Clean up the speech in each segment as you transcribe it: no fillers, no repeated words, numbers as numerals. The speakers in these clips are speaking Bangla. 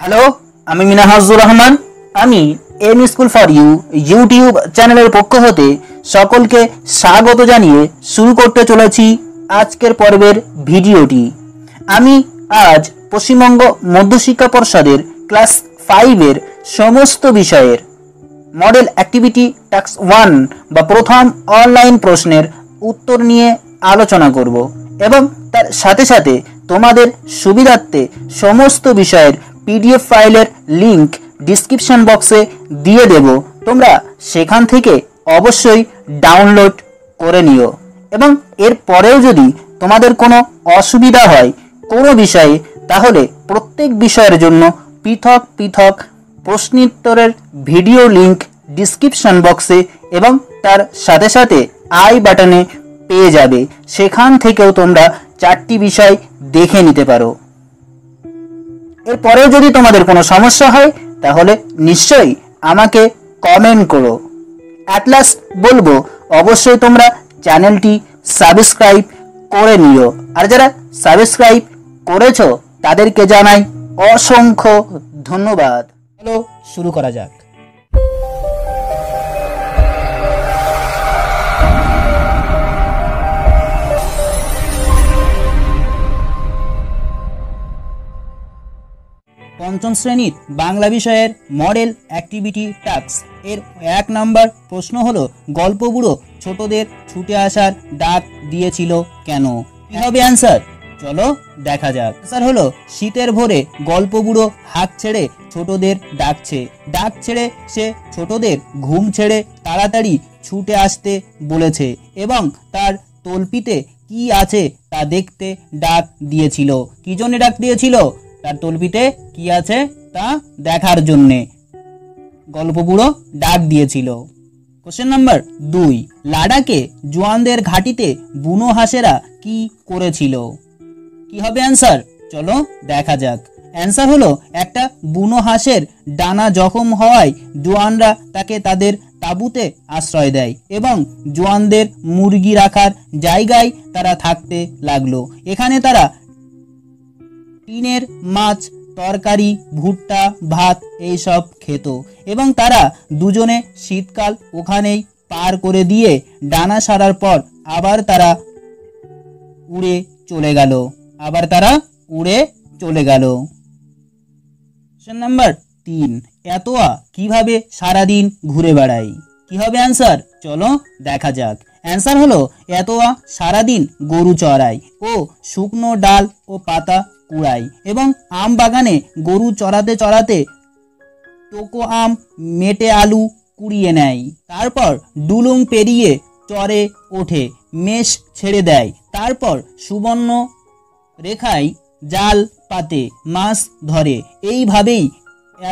হ্যালো আমি মিনা হাসার রহমান আমি M school for you YouTube চ্যানেলের পক্ষ হতে সকলকে স্বাগত জানিয়ে শুরু করতে চলেছি আজকের পর্বের ভিডিওটি। আমি আজ পশ্চিমবঙ্গ মধ্যশিক্ষা পর্ষদের ক্লাস 5 এর সমস্ত বিষয়ের মডেল অ্যাক্টিভিটি টাস্ক 1 বা প্রথম অনলাইন প্রশ্নের উত্তর নিয়ে আলোচনা করব এবং তার সাথে সাথে তোমাদের সুবিধার্থে সমস্ত বিষয়ের পিডিএফ ফাইলের লিংক ডিসক্রিপশন বক্সে দিয়ে দেব, তোমরা সেখান থেকে অবশ্যই ডাউনলোড করে নিও। এবং এরপরেও যদি তোমাদের কোনো অসুবিধা হয় কোনো বিষয়ে, তাহলে প্রত্যেক বিষয়ের জন্য পৃথক পৃথক প্রশ্নোত্তরের ভিডিও লিংক ডিসক্রিপশন বক্সে এবং তার সাথে সাথে আই বাটনে পেয়ে যাবে, সেখান থেকেও তোমরা 4টি বিষয় দেখে নিতে পারো। এরপরেও যদি তোমাদের কোনো সমস্যা হয় তাহলে নিশ্চয়ই আমাকে কমেন্ট করো। অ্যাট লাস্ট বলবো অবশ্যই তোমরা চ্যানেলটি সাবস্ক্রাইব করে নিও, আর যারা সাবস্ক্রাইব করেছো তাদেরকে জানাই অসংখ্য ধন্যবাদ। হ্যালো, শুরু করা যাক। পঞ্চম শ্রেণীর বাংলা বিষয়ের মডেল অ্যাক্টিভিটি টাস্ক এর 1 নম্বর প্রশ্ন হলো, গল্পগুলো ছোটদের ছুটে আসার ডাক দিয়েছিল কেন? কি হবে অ্যান্সার? চলো দেখা যাক। অ্যান্সার হলো, শীতের ভোরে গল্পগুলো হাঁক ছেড়ে ছোটদের ডাকছে, ডাক ছেড়ে সে ছোটদের ঘুম ছেড়ে তাড়াতাড়ি ছুটে আসতে বলেছে এবং তার তলপিতে কি আছে তা দেখতে ডাক দিয়েছিল। কি জন্য ডাক দিয়েছিল? তার তলপিতে কি আছে তা দেখার জন্যে গল্পগুলো ডাক দিয়েছিল। কোশ্চেন নাম্বার 2, লাডাকে জোয়ানদের ঘাটিতে বুনো হাঁসেরা কি করেছিল? কি হবে অ্যান্সার? চলো দেখা যাক। অ্যান্সার হলো, একটা বুনো হাঁসের ডানা জখম হওয়ায় জোয়ানরা তাকে তাদের তাঁবুতে আশ্রয় দেয় এবং জোয়ানদের মুরগি রাখার জায়গায় তারা থাকতে লাগলো। এখানে তারা টিনের মাছ, তরকারি, ভুট্টা, ভাত এইসব খেত এবং তারা দুজনে শীতকাল ওখানেই পার করে দিয়ে ডানা সারার পর আবার তারা উড়ে চলে গেল। নাম্বার 3, এতোয়া কিভাবে সারাদিন ঘুরে বেড়ায়? কি হবে অ্যান্সার? চলো দেখা যাক। অ্যান্সার হলো, এতোয়া সারাদিন গরু চড়ায় ও শুকনো ডাল ও পাতা কুড়ায় এবং আম বাগানে গরু চড়াতে চড়াতে টোকো আম, মেটে আলু কুড়িয়ে নেয়, তারপর ডুলুং পেরিয়ে চরে ওঠে, মেষ ছেড়ে দেয়, তারপর সুবর্ণ রেখায় জাল পাতে মাছ ধরে। এইভাবেই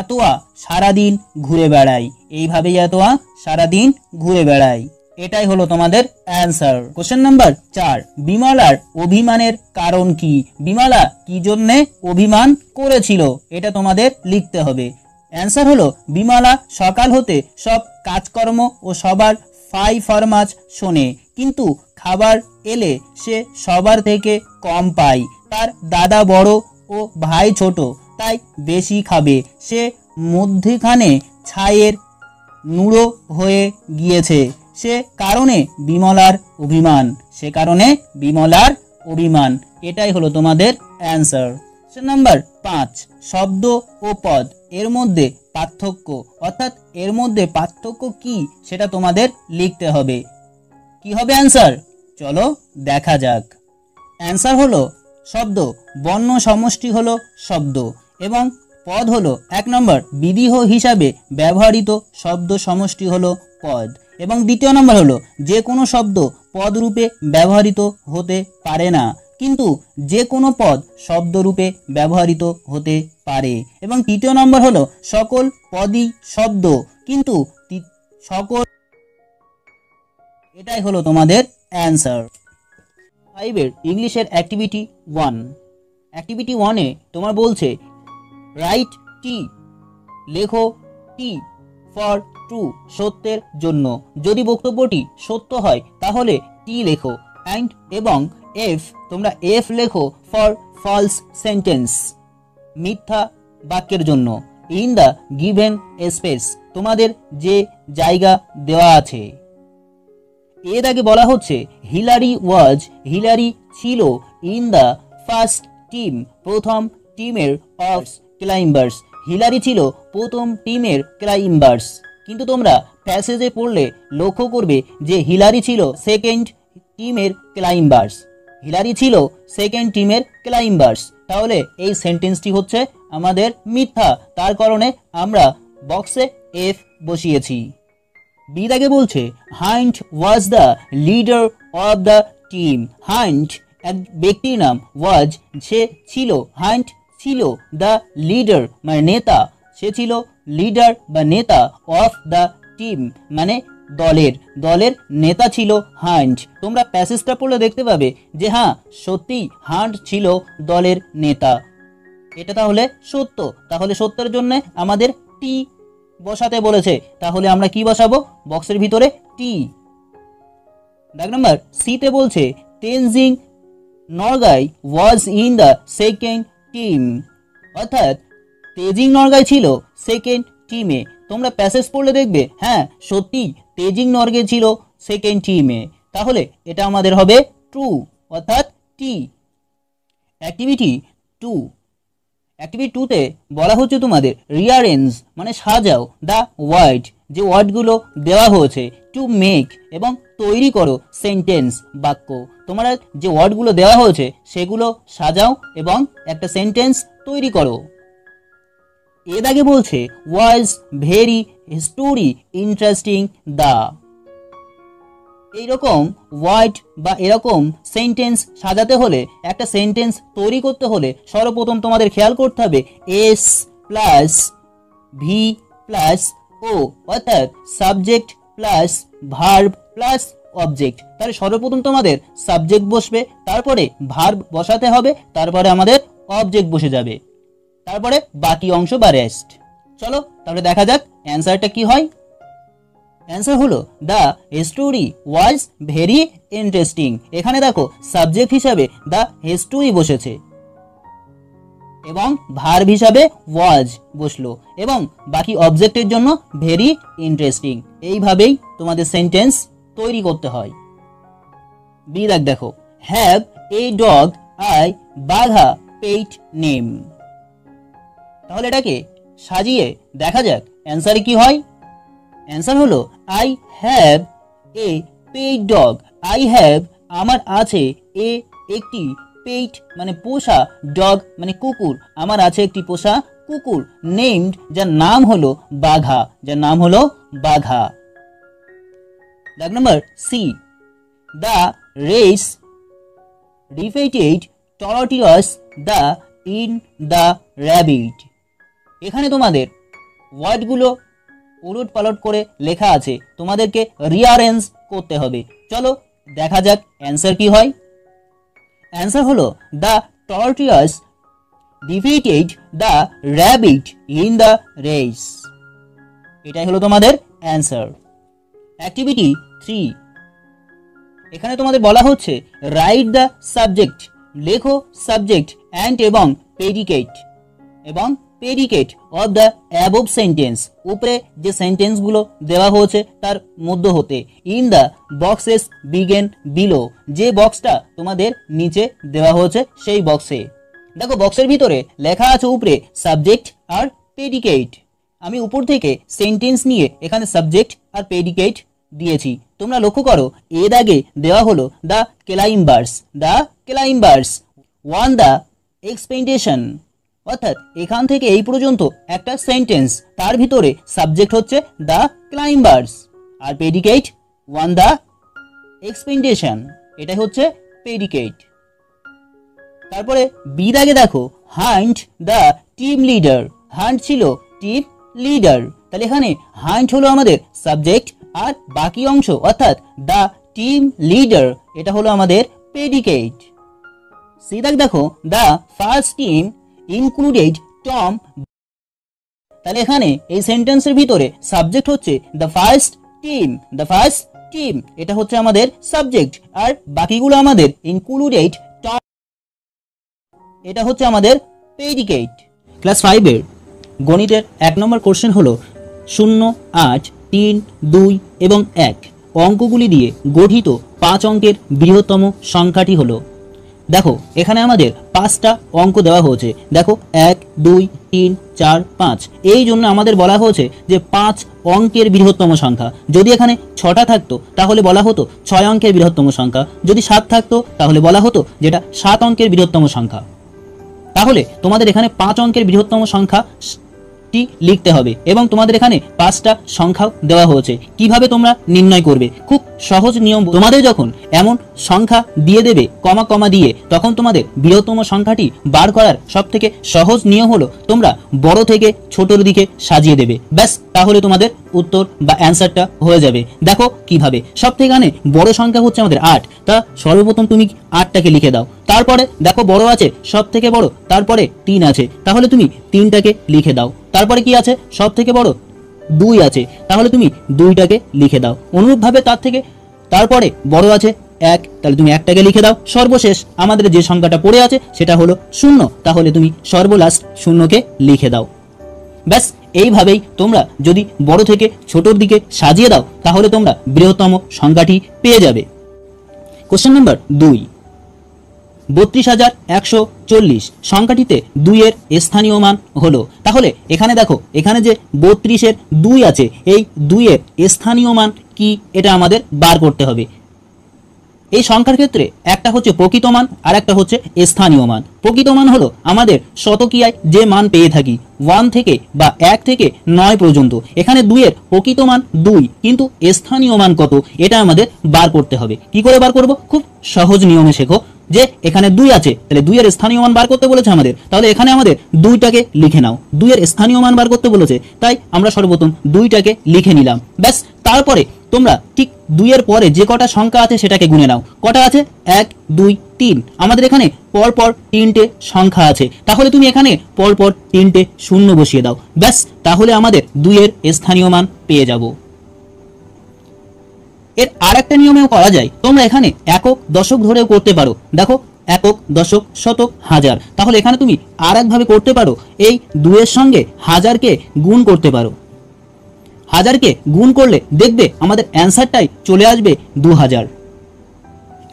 এতোয়া সারাদিন ঘুরে বেড়ায়, এইভাবেই এতোয়া সারাদিন ঘুরে বেড়ায়। এটাই হলো তোমাদের অ্যান্সার। কোশ্চেন নাম্বার 4, বিমলার অভিমানের কারণ কি? বিমলা কি জন্য অভিমান করেছিল? এটা তোমাদের লিখতে হবে। অ্যান্সার হলো, বিমলা সকাল হতে সব কাজকর্ম ও সবার ফাই ফরমাজ শোনে, কিন্তু খাবার এলে সে সবার থেকে কম পায়। তার দাদা বড় ও ভাই ছোট, তাই বেশি খাবে। সে মধ্যখানে ছায়ের নুড়ো হয়ে গিয়েছে, সে কারণে বিমলার অভিমান। এটাই হলো তোমাদের অ্যান্সার। নাম্বার 5, শব্দ ও পদ এর মধ্যে পার্থক্য, অর্থাৎ এর মধ্যে পার্থক্য কি সেটা তোমাদের লিখতে হবে। কি হবে অ্যান্সার? চলো দেখা যাক। অ্যান্সার হলো, শব্দ বর্ণ সমষ্টি হলো শব্দ এবং পদ হলো 1 নম্বর বিদেহ হিসাবে ব্যবহৃত শব্দ সমষ্টি হলো পদ এবং 2 নম্বর হলো, যে কোনো শব্দ পদরূপে ব্যবহৃত হতে পারে না, কিন্তু যে কোনো পদ শব্দরূপে ব্যবহৃত হতে পারে এবং 3 নম্বর হলো, সকল পদই শব্দ কিন্তু সকল। এটাই হলো তোমাদের অ্যান্সার। 5 ইংলিশের অ্যাক্টিভিটি 1 তোমার বলছে, রাইট টি, লেখো টি ফর ট্রু, সত্যের জন্য। যদি বক্তব্যটি সত্য হয় তাহলে টি লেখো, অ্যান্ড এবং এফ, তোমরা এফ লেখো ফর ফলস সেন্টেন্স, মিথ্যা বাক্যের জন্য ইন দ্য গিভেন স্পেস তোমাদের যে জায়গা দেওয়া আছে। এর আগে বলা হচ্ছে হিলারি ছিল ইন দ্য ফার্স্ট টিম প্রথম টিমের অফ ক্লাইম্বার্স, হিলারি ছিল প্রথম টিমের ক্লাইম্বার্স। কিন্তু তোমরা প্যাসেজে পড়লে লক্ষ্য করবে যে হিলারি ছিল সেকেন্ড টিমের ক্লাইম্বার্স, হিলারি ছিল সেকেন্ড টিমের ক্লাইম্বার্স। তাহলে এই সেন্টেন্সটি হচ্ছে আমাদের মিথ্যা, তার কারণে আমরা বক্সে এফ বসিয়েছি। বিদাকে বলছে Hunt was the leader of the team, Hunt এক ব্যক্তির নাম, ওয়াজ সে ছিল, হান্ট ছিল দ্য লিডার মানে নেতা, সে ছিল লিডার বা নেতা অফ দ্য টিম মানে দলের, দলের নেতা ছিল হান্ট। তোমরা প্যাসেজটা পড়লে দেখতে পাবে যে হ্যাঁ সত্যিই হান্ট ছিল দলের নেতা, এটা তাহলে সত্য। তাহলে সত্যের জন্য আমাদের টি বসাতে বলেছে, তাহলে আমরা কি বসাবো বক্সের ভিতরে টি। দাগ নাম্বার সিতে বলছে Tenzing Norgay was in the second team, অর্থাৎ তেনজিং নরগাই ছিল সেকেন্ড টিমে। তোমরা প্যাসেজ পড়লে দেখবে হ্যাঁ সত্যি তেনজিং নরগাই ছিল সেকেন্ড টিমে, তাহলে এটা আমাদের হবে ট্রু অর্থাৎ টি। অ্যাক্টিভিটি 2, অ্যাক্টিভিটি 2 তে বলা হচ্ছে তোমাদের রিয়ারেঞ্জ মানে সাজাও দ্য ওয়ার্ড, যে ওয়ার্ডগুলো দেওয়া হয়েছে, টু মেক এবং তৈরি করো সেন্টেন্স বাক্য, তোমরা যে ওয়ার্ডগুলো দেওয়া হয়েছে সেগুলো সাজাও এবং একটা সেন্টেন্স তৈরি করো। এ দাগে বলছে was very story interesting the, এইরকম ওয়ার্ড বা এরকম সেন্টেন্স সাজাতে হলে একটা সেন্টেন্স তৈরি করতে হলে সর্বপ্রথম তোমাদের খেয়াল করতে হবে S plus V plus O অর্থাৎ subject plus verb plus object. তাহলে সর্বপ্রথম তোমাদের সাবজেক্ট বসবে, তারপরে ভার্ব বসাতে হবে, তারপরে আমাদের অবজেক্ট বসে যাবে, তারপরে বাকি অংশ বা রেস্ট। চলো তাহলে দেখা যাক অ্যান্সারটা কি হয়। অ্যান্সার হলো the story was very interesting. এখানে দেখো সাবজেক্ট হিসাবে দ্য স্টোরি বসেছে এবং ভার্ব হিসাবে ওয়াজ বসলো এবং বাকি অবজেক্টের জন্য ভেরি ইন্টারেস্টিং। এইভাবেই তোমাদের সেন্টেন্স তৈরি করতে হয়। বি দাগ দেখো have a dog I Bagha pet name, তাহলে এটাকে সাজিয়ে দেখা যাক অ্যান্সার কি হয়। অ্যান্সার হলো I have a pet dog, I have আমার আছে, এ একটি, পেট মানে পোষা, ডগ মানে কুকুর, আমার আছে একটি পোষা কুকুর, নেমড যার নাম হলো বাঘা, যার নাম হলো বাঘা। দাগ নম্বর C the race defeated tortoise the in the rabbit, এখানে তোমাদের ওয়ার্ডগুলো উলট পালট করে লেখা আছে, তোমাদেরকে রিয়ারেঞ্জ করতে হবে। চলো দেখা যাক অ্যান্সার কি হয়। অ্যান্সার হলো the tortoise defeated the rabbit in the race, এটাই হলো তোমাদের অ্যান্সার। অ্যাক্টিভিটি 3, এখানে তোমাদের বলা হচ্ছে রাইট দ্য সাবজেক্ট, লেখো সাবজেক্ট অ্যান্ড এবং predicate of the above sentence, উপরে যে সেন্টেন্সগুলো দেওয়া হয়েছে তার মধ্য হতে, in the boxes given below, যে বক্সটা তোমাদের নিচে দেওয়া হয়েছে সেই বক্সে। দেখো বক্সের ভিতরে লেখা আছে উপরে সাবজেক্ট আর প্রেডিকেট, আমি উপর থেকে সেন্টেন্স নিয়ে এখানে সাবজেক্ট আর প্রেডিকেট দিয়েছি। তোমরা লক্ষ্য করো এর আগে দেওয়া হলো the climbers, won the expedition, অর্থাৎ এখান থেকে এই পর্যন্ত একটা সেন্টেন্স, তার ভিতরে সাবজেক্ট হচ্ছে দ্য ক্লাইম্বার্স আর প্রেডিকেট ওয়ান দ্য এক্সপেন্ডেশন, এটাই হচ্ছে প্রেডিকেট। তারপরে বি দাগে দেখো Hunt the team leader, Hunt ছিল টিম লিডার, তাহলে এখানে হান্ট হলো আমাদের সাবজেক্ট আর বাকি অংশ অর্থাৎ দ্য টিম লিডার এটা হলো আমাদের প্রেডিকেট। সি দাগ দেখো the first team included Tom, তাহলে এখানে এই সেন্টেন্সের ভিতরে সাবজেক্ট হচ্ছে দ্য ফার্স্ট টিম, এটা হচ্ছে আমাদের সাবজেক্ট আর বাকিগুলো আমাদের ইনক্লুডেড টম, এটা হচ্ছে আমাদের প্রেডিকেট। ক্লাস 5 এর गणितेर एक नम्बर कोश्चेन हलो शून्य आठ तीन दुई एवं एक अंकगुली दिए गठित पाँच अंकेर बृहत्तम संख्याटी हलो। देखो एखाने आमादेर पाँचटा अंक देवा होयेछे, देखो एक दुई तीन चार पाँच, एई जोन्नो आमादेर बला होयेछे जे पाँच अंकेर बृहत्तम संख्या। यदि एखाने छटा थाकतो ताहले बला हतो छय अंकेर बृहत्तम संख्या, यदि सात थाकतो ताहले बला हतो जेटा सात अंकेर बृहत्तम संख्या। ताहले तोमादेर एखाने पाँच अंकेर बृहत्तम संख्या लिखते हबे एबं तोमादेर एखाने पाँचटा संख्याओ देवा होयेछे। किभाबे तोमरा निर्णय करबे? खूब सहज नियम, तोमादेर जखन एमन संख्या दिए देबे कमा कमा दिए तखन तोमादेर बृहत्तम संख्याटी बार करार सबथेके सहज नियम हलो तोमरा बड़ो थेके छोटोर दिके साजिए देबे, ब्यास ताहले तोमादेर उत्तर बा आंसरटा हये जाबे। देखो किभाबे सबथेके बड़ संख्या हच्छे आमादेर 8, ता सर्वप्रथम तुमि 8टाके लिखे दाओ, तारपरे देखो बड़ आछे सबथेके बड़, तारपरे 3 आछे ताहले तुमि 3टाके लिखे दाओ, तारपरे कि आछे सबथेके बड़ 2 आछे ताहले तुमि 2टाके लिखे दाओ, अनुरूपभाबे तार थेके तारपरे बड़ आछे 1 ताहले तुमि 1टाके लिखे दाओ, सर्वशेष आमादेर जे संख्याटा पड़े आछे सेटा हलो 0 ताहले तुमि सर्वलास्ट 0के लिखे दाओ। ब्यास এইভাবেই তোমরা যদি বড় থেকে ছোটর দিকে সাজিয়ে দাও তাহলে তোমরা বৃহত্তম সংখ্যাটি পেয়ে যাবে। কোশ্চেন নাম্বার 2 32140 সংখ্যাটিতে 2 এর স্থানীয় মান হলো। তাহলে এখানে দেখো এখানে যে 32 এর 2 আছে এই 2 এর স্থানীয় মান কি এটা আমাদের বার করতে হবে। এই সংখ্যার ক্ষেত্রে একটা হচ্ছে প্রকৃত মান আর একটা হচ্ছে স্থানীয় মান। প্রকৃত মান হলো আমাদের শতকীয়ায় যে মান পেয়ে থাকি 1 থেকে বা 1 থেকে 9 পর্যন্ত। এখানে 2 এর প্রকৃত মান 2 কিন্তু স্থানীয় মান কত এটা আমাদের বার করতে হবে। কি করে বার করব? খুব সহজ নিয়মে শেখো যে এখানে 2 আছে তাহলে 2 এর স্থানীয় মান বার করতে বলেছে আমাদের, তাহলে এখানে আমাদের 2টাকে লিখে নাও। 2 এর স্থানীয় মান বার করতে বলেছে তাই আমরা সর্বপ্রথম 2টাকে লিখে নিলাম। ব্যাস তারপরে তোমরা ঠিক 2 এর পরে যে কটা সংখ্যা আছে সেটাকে গুণে নাও। কটা আছে? 1 2 3, আমাদের এখানে পর পর 3টে সংখ্যা আছে তাহলে তুমি এখানে পর পর 3টে শূন্য বসিয়ে দাও। ব্যাস তাহলে আমাদের 2 এর স্থানীয় মান পেয়ে যাব। এর আরেকটা নিয়মেও করা যায়, তোমরা এখানে একক দশক ধরেও করতে পারো। দেখো একক দশক শতক হাজার, তাহলে এখানে তুমি আরেকভাবে করতে পারো, এই 2 এর সঙ্গে হাজারকে গুণ করতে পারো। হাজার के गुण कर ले देखबे आमादेर आंसरटाई चले आसबे 2000।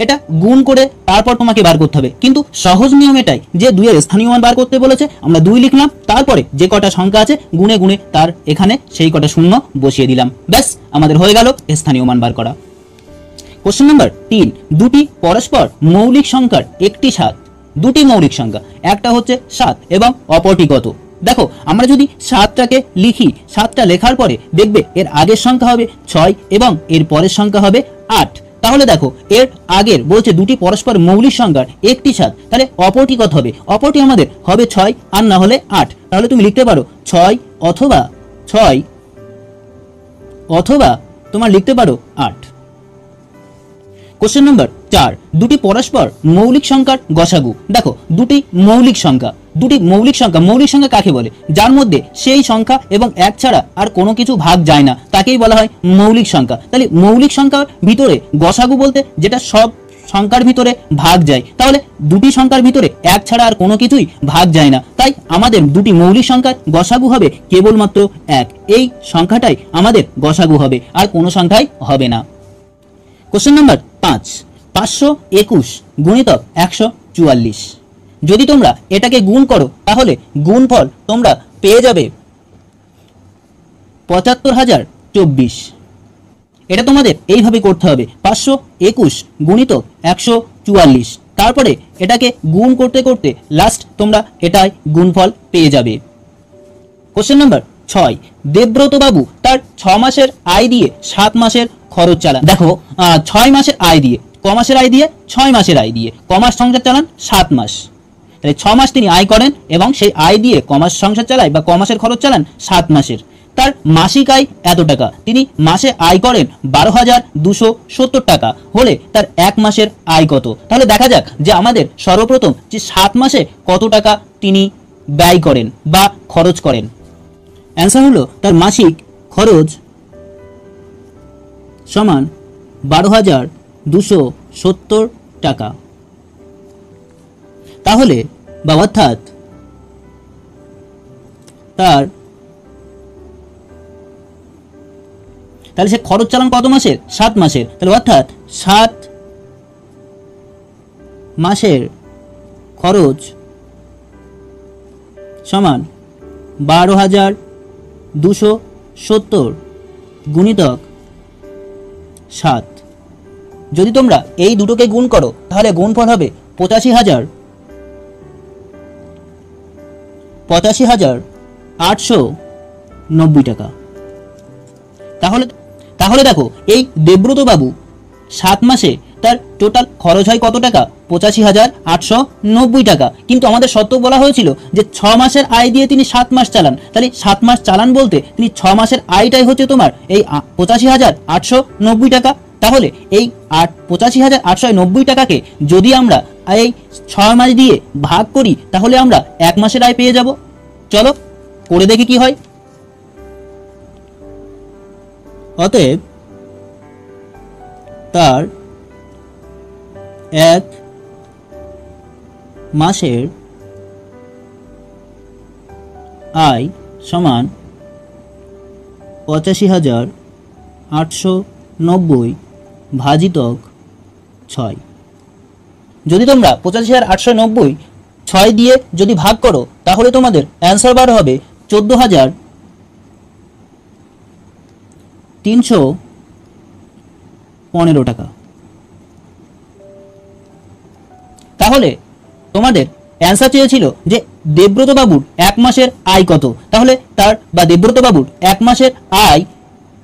এটা গুণ করে তারপর তোমাকে বার করতে হবে, কিন্তু সহজ নিয়ম এটাই যে 2 এর স্থানীয় মান বার করতে বলেছে আমরা 2 লিখলাম, তারপরে যে কটা সংখ্যা আছে গুণে গুণে তার এখানে সেই কটা শূন্য বসিয়ে দিলাম। ব্যাস আমাদের হয়ে গেল স্থানীয় মান বার করা। কোশ্চেন নাম্বার 3 দুটি পরস্পর মৌলিক সংখ্যার একটি 7, দুটি মৌলিক সংখ্যা একটা হচ্ছে 7 এবং অপরটি কত। देखो आमरा जोदि 7टा के लिखी 7टा लेखार परे देखबे एर आगेर संख्या हबे 6 एबं एर परेर संख्या हबे 8। ताहले देखो एर आगेर बोलछे दुटी परस्पर मौलिक संख्यार एकटी 7 ताहले अपरटी कत हबे? अपरटी आमादेर हबे 6 आर ना हले 8, ताहले तुमि लिखते पारो 6 अथवा 6 अथवा तोमार लिखते पारो 8। कोश्चेन नम्बर 4 दुटी परस्पर मौलिक संख्यार गसागु। देखो दुटी मौलिक संख्या, দুটি মৌলিক সংখ্যা কাকে বলে? যার মধ্যে সেই সংখ্যা এবং এক ছাড়া আর কোনো কিছু ভাগ যায় না তাকেই বলা হয় মৌলিক সংখ্যা। তাহলে মৌলিক সংখ্যার ভিতরে গসাগু বলতে যেটা সব সংখ্যার ভিতরে ভাগ যায়, তাহলে দুটি সংখ্যার ভিতরে এক ছাড়া আর কোনো কিছুই ভাগ যায় না, তাই আমাদের দুটি মৌলিক সংখ্যার গসাগু হবে কেবলমাত্র 1। এই সংখ্যাটাই আমাদের গসাগু হবে, আর কোনো সংখ্যাই হবে না। কোশ্চেন নাম্বার 5 521 গুণিতক 144 যদি তোমরা এটাকে গুণ করো তাহলে গুণফল তোমরা পেয়ে যাবে ৭৫,০২৪। এটা তোমাদের এইভাবে করতে হবে 521 গুণিতক 144, তারপরে এটাকে গুণ করতে করতে লাস্ট তোমরা এটাই গুণফল পেয়ে যাবে। কোশ্চেন নাম্বার 6 দেবব্রত বাবু তার 6 মাসের আয় দিয়ে 7 মাসের খরচ চালান। দেখো 6 মাসের আয় দিয়ে ক মাসের আয় দিয়ে 6 মাসের আয় দিয়ে ক মাস সংসার চালান? 7 মাস। তাহলে 6 মাস তিনি আয় করেন এবং সেই আয় দিয়ে ক মাস সংসার চালায় বা ক মাসের খরচ চালান? 7 মাসের। তার মাসিক আয় এত টাকা, তিনি মাসে আয় করেন 12,270 টাকা, হলে তার এক মাসের আয় কত? তাহলে দেখা যাক যে আমাদের সর্বপ্রথম যে 7 মাসে কত টাকা তিনি ব্যয় করেন বা খরচ করেন। অ্যানসার হলো তার মাসিক খরচ সমান 12,270 টাকা। তাহলে বা অর্থাৎ তার তাহলে সে খরচ চালান কত মাসের? 7 মাসের। তাহলে অর্থাৎ 7 মাসের খরচ সমান 12,270 গুণিতক 7। যদি তোমরা এই দুটোকে গুণ করো তাহলে গুণফল হবে 85,890 টাকা। তাহলে তাহলে দেখো এই দেবব্রত বাবু 7 মাসে তার টোটাল খরচ হয় কত টাকা? 85,890 টাকা। কিন্তু আমাদের সত্য বলা হয়েছিল যে 6 মাসের আয় দিয়ে তিনি 7 মাস চালান, তাহলে 7 মাস চালান বলতে তিনি 6 মাসের আয়টাই হচ্ছে তোমার এই 85,890 টাকা। তাহলে এই 85,890 টাকাকে যদি আমরা এই 6 মাস দিয়ে ভাগ করি তাহলে আমরা 1 মাসের আয় পেয়ে যাব। চলো করে দেখি কি হয়। অতএব তার 1 মাসের আয় সমান 85,890 ভাজিতক 6। যদি তোমরা 85,890 6 দিয়ে যদি ভাগ করো তাহলে তোমাদের অ্যান্সার বার হবে 14,315 টাকা। তাহলে তোমাদের অ্যান্সার চেয়েছিল যে দেবব্রত বাবুর 1 মাসের আয় কত, তাহলে তার বা দেবব্রত বাবুর 1 মাসের আয়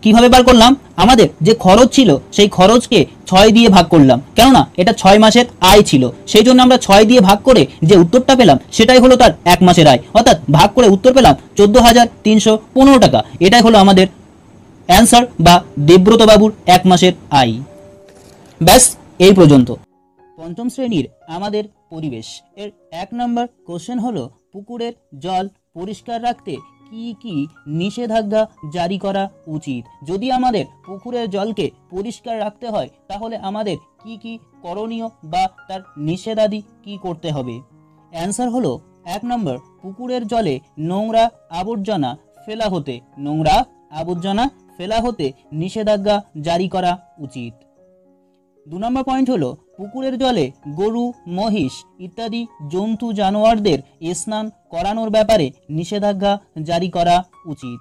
কিভাবে বার করলাম? আমাদের যে খরচ ছিল সেই খরচকে 6 দিয়ে ভাগ করলাম, কেননা এটা 6 মাসের আয় ছিল, সেই জন্য আমরা 6 দিয়ে ভাগ করে যে উত্তরটা পেলাম সেটাই হলো তার 1 মাসের আয়, অর্থাৎ ভাগ করে উত্তর পেলাম 14,315 টাকা। এটাই হলো আমাদের অ্যান্সার বা দেবব্রত বাবুর 1 মাসের আয়। ব্যাস এই পর্যন্ত। পঞ্চম শ্রেণীর আমাদের পরিবেশ এর 1 নম্বর কোশ্চেন হলো পুকুরের জল পরিষ্কার রাখতে কি কি নিষেধাজ্ঞা জারি করা উচিত? যদি আমাদের পুকুরের জলকে পরিষ্কার রাখতে হয় তাহলে আমাদের কি কি করণীয় বা তার নিষেধাদি কি করতে হবে? অ্যান্সার হলো 1 নম্বর পুকুরের জলে নোংরা আবর্জনা ফেলা হতে নিষেধাজ্ঞা জারি করা উচিত। 2 নম্বর পয়েন্ট হলো পুকুরের জলে গরু, মহিষ ইত্যাদি জন্তু জানোয়ারদের স্নান করানোর ব্যাপারে নিষেধাজ্ঞা জারি করা উচিত।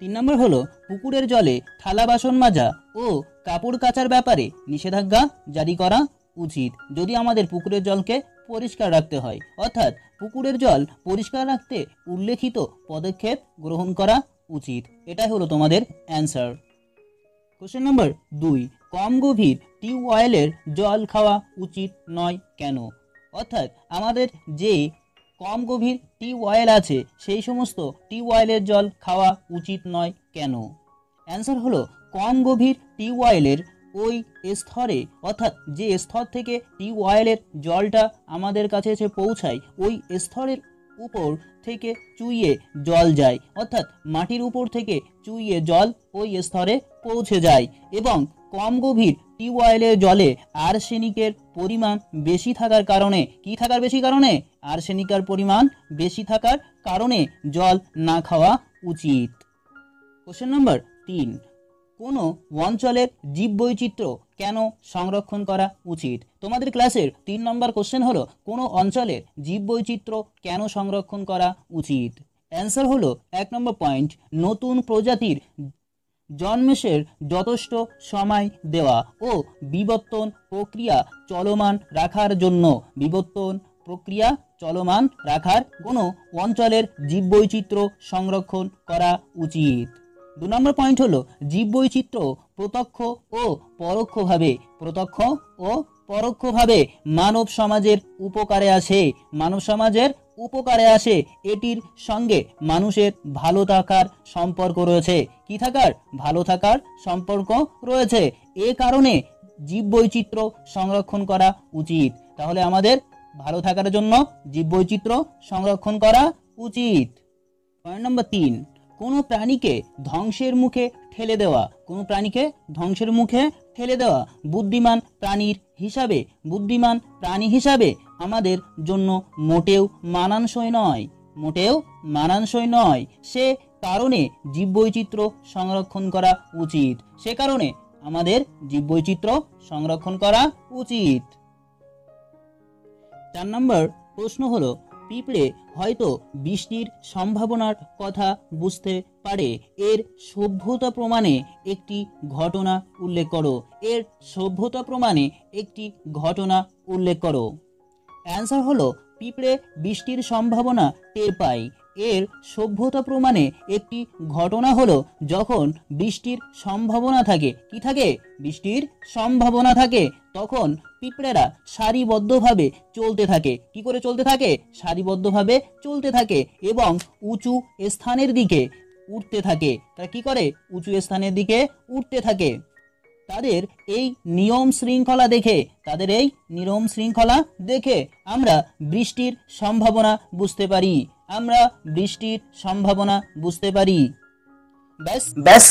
3 নম্বর হলো পুকুরের জলে থালা বাসন মাজা ও কাপড় কাচার ব্যাপারে নিষেধাজ্ঞা জারি করা উচিত যদি আমাদের পুকুরের জলকে পরিষ্কার রাখতে হয়, অর্থাৎ পুকুরের জল পরিষ্কার রাখতে উল্লেখিত পদক্ষেপ গ্রহণ করা উচিত। এটাই হলো তোমাদের অ্যান্সার। কোশ্চেন নম্বর 2 কম গভীর টিউবওয়েলের জল খাওয়া উচিত নয় কেন? অর্থাৎ আমাদের যে কম গভীর টিউবওয়েল আছে সেই সমস্ত টিউবওয়েলের জল খাওয়া উচিত নয় কেন? অ্যান্সার হলো কম গভীর টিউবওয়েলের ওই স্তরে, অর্থাৎ যে স্তর থেকে টিউবওয়েলের জলটা আমাদের কাছে এসে পৌঁছায় ওই স্তরের উপর থেকে চুইয়ে জল যায়, অর্থাৎ মাটির উপর থেকে চুইয়ে জল ওই স্তরে পৌঁছে যায়, এবং কম গভীর টিউবওয়েলের জলে আর্সেনিকের পরিমাণ বেশি থাকার কারণে জল না খাওয়া উচিত। কোশ্চেন নম্বর 3 কোনো অঞ্চলের জীববৈচিত্র্য কেন সংরক্ষণ করা উচিত? তোমাদের ক্লাসের 3 নম্বর কোশ্চেন হলো কোনো অঞ্চলের জীববৈচিত্র্য কেন সংরক্ষণ করা উচিত? অ্যান্সার হলো 1 নম্বর পয়েন্ট নতুন প্রজাতির জন্মেশের যথেষ্ট সময় দেওয়া ও বিবর্তন প্রক্রিয়া চলমান রাখার জন্য। কোনো অঞ্চলের জীববৈচিত্র্য সংরক্ষণ করা উচিত। 2 নম্বর পয়েন্ট হলো জীববৈচিত্র্য প্রত্যক্ষ ও পরোক্ষভাবে মানব সমাজের উপকারে আসে। এটির সঙ্গে মানুষের ভালো থাকার সম্পর্ক রয়েছে। এ কারণে জীববৈচিত্র্য সংরক্ষণ করা উচিত। তাহলে আমাদের ভালো থাকার জন্য জীববৈচিত্র্য সংরক্ষণ করা উচিত। পয়েন্ট নম্বর 3 কোনো প্রাণীকে ধ্বংসের মুখে ঠেলে দেওয়া বুদ্ধিমান প্রাণী হিসাবে আমাদের জন্য মোটেও মানানসই নয়। সে কারণে জীববৈচিত্র্য সংরক্ষণ করা উচিত। সে কারণে আমাদের জীববৈচিত্র্য সংরক্ষণ করা উচিত। ৪ নম্বর প্রশ্ন হলো পিঁপড়ে হয়তো বৃষ্টির সম্ভাবনার কথা বুঝতে পারে, এর সভ্যতা প্রমাণে একটি ঘটনা উল্লেখ করো। এর সভ্যতা প্রমাণে একটি ঘটনা উল্লেখ করো। অ্যান্সার হলো পিঁপড়ে বৃষ্টির সম্ভাবনা টের পায়। এর সভ্যতা প্রমাণে একটি ঘটনা হলো যখন বৃষ্টির সম্ভাবনা থাকে। কি থাকে? বৃষ্টির সম্ভাবনা থাকে। তখন পিঁপড়েরা সারিবদ্ধভাবে চলতে থাকে। কি করে চলতে থাকে? সারিবদ্ধভাবে চলতে থাকে এবং উঁচু স্থানের দিকে উঠতে থাকে। তারা কি করে? উঁচু স্থানের দিকে উঠতে থাকে। তাদের এই নিয়ম শৃঙ্খলা দেখে আমরা বৃষ্টির সম্ভাবনা বুঝতে পারি। ব্যাস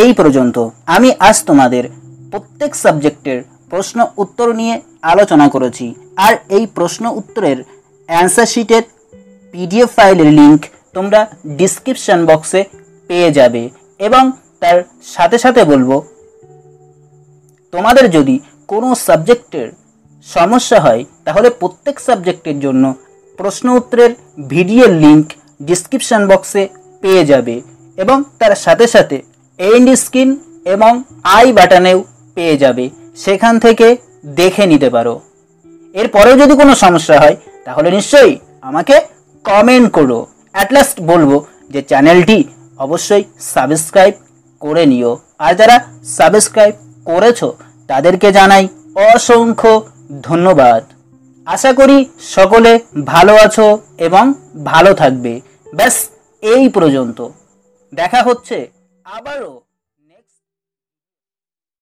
এই পর্যন্ত। আমি আজ তোমাদের প্রত্যেক সাবজেক্টের প্রশ্ন উত্তর নিয়ে আলোচনা করেছি, আর এই প্রশ্ন উত্তরের অ্যান্সার শিটের পিডিএফ ফাইলের লিঙ্ক তোমরা ডিসক্রিপশন বক্সে পেয়ে যাবে। এবং তার সাথে সাথে বলবো, তোমাদের যদি কোনো সাবজেক্টের সমস্যা হয় তাহলে প্রত্যেক সাবজেক্টের জন্য প্রশ্ন উত্তরের ভিডিওর লিঙ্ক ডিসক্রিপশন বক্সে পেয়ে যাবে, এবং তার সাথে সাথে এন্ড স্ক্রিন এবং আই বাটনেও পেয়ে যাবে, সেখান থেকে দেখে নিতে পারো। এরপরেও যদি কোনো সমস্যা হয় তাহলে নিশ্চয়ই আমাকে কমেন্ট করো। অ্যাট লাস্ট বলবো যে চ্যানেলটি অবশ্যই সাবস্ক্রাইব করে নিও, আর যারা সাবস্ক্রাইব করেছো তাদেরকে জানাই অসংখ্য ধন্যবাদ। আশা করি সকলে ভালো আছো এবং ভালো থাকবে। ব্যাস এই পর্যন্ত, দেখা হচ্ছে আবারও।